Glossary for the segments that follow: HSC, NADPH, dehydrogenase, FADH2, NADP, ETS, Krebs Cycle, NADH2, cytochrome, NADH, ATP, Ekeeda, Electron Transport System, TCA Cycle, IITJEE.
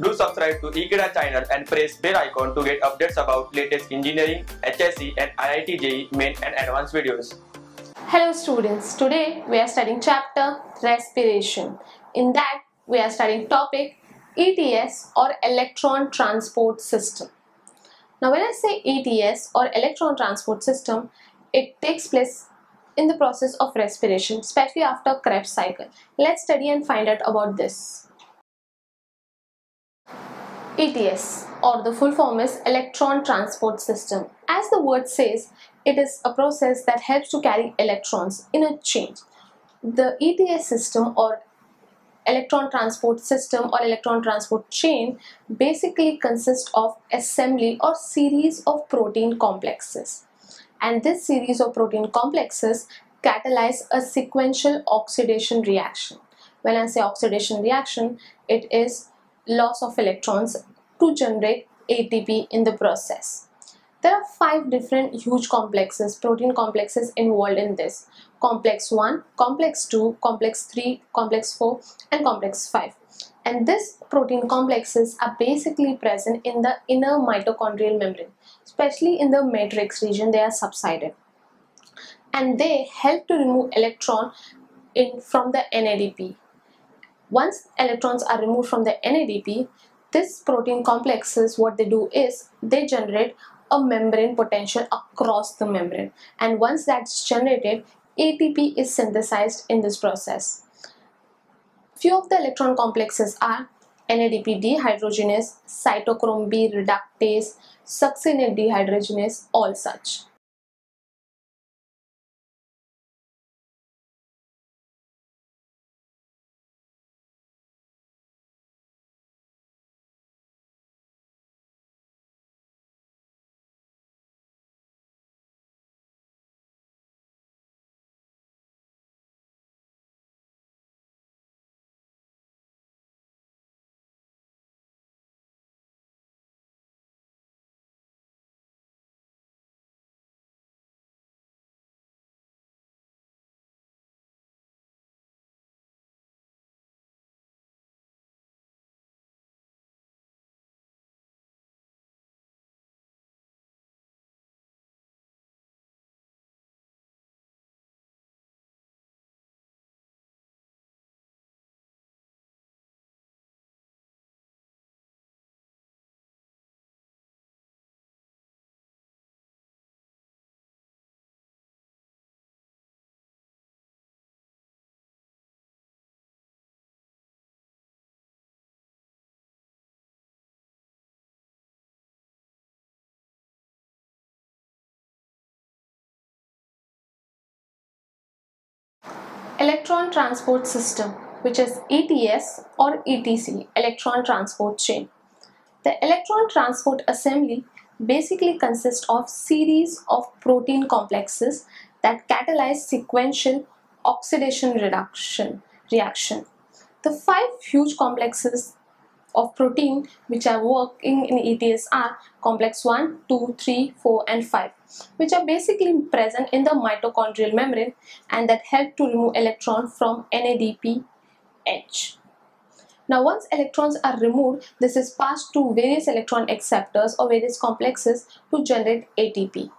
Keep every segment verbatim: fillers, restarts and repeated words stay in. Do subscribe to Ekeeda channel and press bell icon to get updates about latest engineering, H S C and I I T J E E main and advanced videos. Hello students, today we are studying chapter Respiration. In that we are studying topic E T S or Electron Transport System. Now when I say E T S or Electron Transport System, it takes place in the process of respiration, especially after Krebs cycle. Let's study and find out about this. E T S or the full form is Electron Transport System. As the word says, it is a process that helps to carry electrons in a chain. The E T S system or Electron Transport System or Electron Transport Chain basically consists of assembly or series of protein complexes. And this series of protein complexes catalyze a sequential oxidation reaction. When I say oxidation reaction, it is loss of electrons to generate A T P in the process. There are five different huge complexes, protein complexes involved in this. Complex one, complex two, complex three, complex four and complex five. And these protein complexes are basically present in the inner mitochondrial membrane, especially in the matrix region. They are subsided and they help to remove electron in from the N A D P. Once electrons are removed from the N A D P, this protein complexes, what they do is they generate a membrane potential across the membrane, and once that's generated, A T P is synthesized in this process. Few of the electron complexes are N A D P dehydrogenase, cytochrome B reductase, succinate dehydrogenase, all such. Electron Transport System, which is E T S or E T C, Electron Transport Chain. The electron transport assembly basically consists of series of protein complexes that catalyze sequential oxidation reduction reaction. The five huge complexes of protein which are working in E T S are complex one, two, three, four and five, which are basically present in the mitochondrial membrane and that help to remove electron from N A D P H. Now once electrons are removed, this is passed to various electron acceptors or various complexes to generate A T P.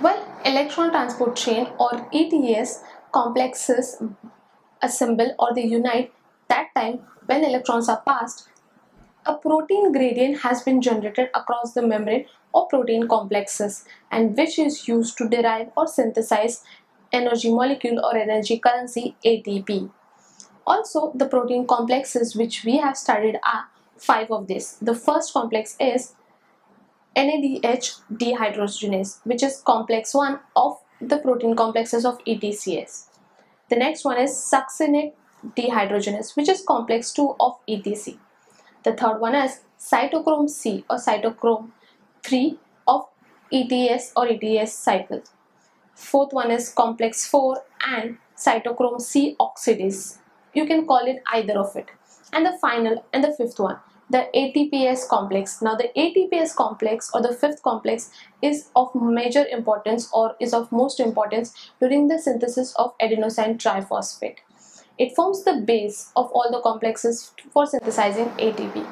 Well, electron transport chain or E T S complexes assemble or they unite. That time when electrons are passed, a protein gradient has been generated across the membrane or protein complexes, and which is used to derive or synthesize energy molecule or energy currency A T P. Also, the protein complexes which we have studied are five of this. The first complex is N A D H dehydrogenase, which is complex one of the protein complexes of E T C S. The next one is succinate dehydrogenase, which is complex two of E T C. The third one is cytochrome C or cytochrome three of E T S or E T S cycle. Fourth one is complex four and cytochrome C oxidase. You can call it either of it. And the final and the fifth one, the A T P S complex. Now the A T P S complex or the fifth complex is of major importance or is of most importance during the synthesis of adenosine triphosphate. It forms the base of all the complexes for synthesizing A T P.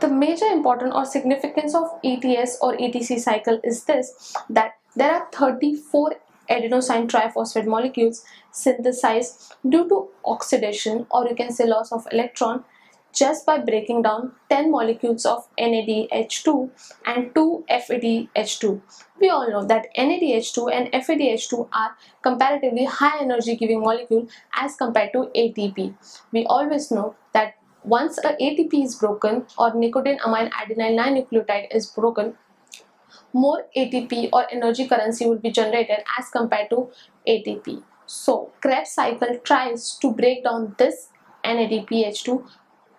The major importance or significance of E T S or E T C cycle is this, that there are thirty-four adenosine triphosphate molecules synthesized due to oxidation, or you can say loss of electron, just by breaking down ten molecules of N A D H two and two F A D H two. We all know that N A D H two and F A D H two are comparatively high energy giving molecule as compared to A T P. We always know that once a A T P is broken or nicotinamine adenyl nine-nucleotide is broken, more A T P or energy currency will be generated as compared to A T P. So Krebs cycle tries to break down this N A D P H two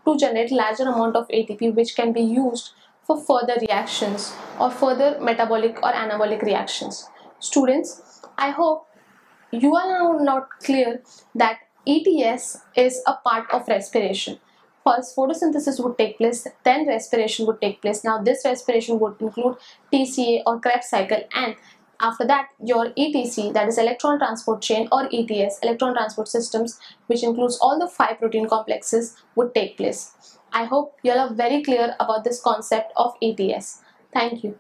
to generate larger amount of A T P, which can be used for further reactions or further metabolic or anabolic reactions. Students, I hope you are now not clear that E T S is a part of respiration. First, photosynthesis would take place, then respiration would take place. Now this respiration would include T C A or Krebs cycle, and after that your E T C, that is electron transport chain, or E T S, electron transport systems, which includes all the five protein complexes, would take place. I hope you all are very clear about this concept of E T S. Thank you.